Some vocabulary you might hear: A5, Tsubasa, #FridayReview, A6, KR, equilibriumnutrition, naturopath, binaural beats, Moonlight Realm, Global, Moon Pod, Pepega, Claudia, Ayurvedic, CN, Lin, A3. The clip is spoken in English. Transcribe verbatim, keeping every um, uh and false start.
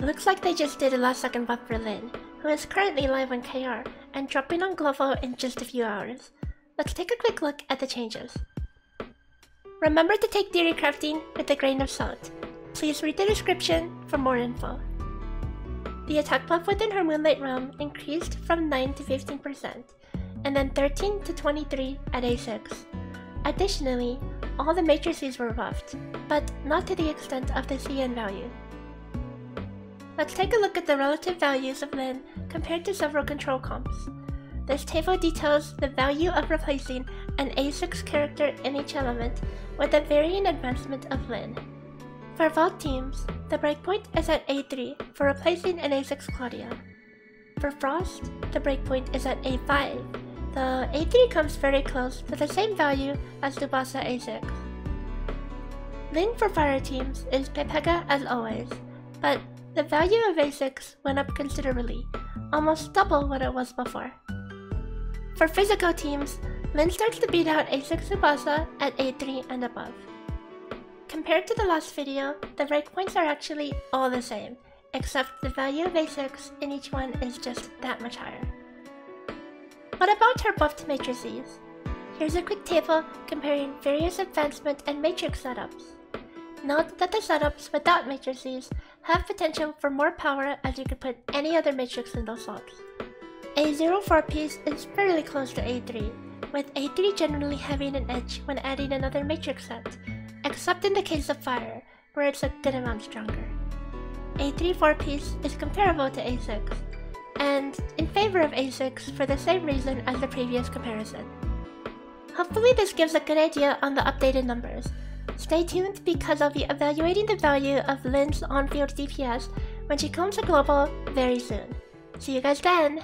Looks like they just did a last second buff for Lin, who is currently live on K R and dropping on Global in just a few hours. Let's take a quick look at the changes. Remember to take theory crafting with a grain of salt. Please read the description for more info. The attack buff within her Moonlight Realm increased from nine to fifteen percent, and then thirteen to twenty-three at A six. Additionally, all the matrices were buffed, but not to the extent of the C N value. Let's take a look at the relative values of Lin compared to several control comps. This table details the value of replacing an A six character in each element with a varying advancement of Lin. For Vault teams, the breakpoint is at A three for replacing an A six Claudia. For Frost, the breakpoint is at A five, though A three comes very close to the same value as Tsubasa A six. Lin for Fire teams is Pepega as always, but the value of A six went up considerably, almost double what it was before. For physical teams, Lin starts to beat out A six Tsubasa at A three and above. Compared to the last video, the breakpoints are actually all the same, except the value of A six in each one is just that much higher. What about her buffed matrices? Here's a quick table comparing various advancement and matrix setups. Note that the setups without matrices have potential for more power, as you could put any other matrix in those slots. A zero four piece is fairly close to A three, with A three generally having an edge when adding another matrix set, except in the case of fire, where it's a good amount stronger. A three four piece is comparable to A six, and in favor of A six for the same reason as the previous comparison. Hopefully this gives a good idea on the updated numbers. Stay tuned because I'll be evaluating the value of Lin's on-field D P S when she comes to Global very soon. See you guys then!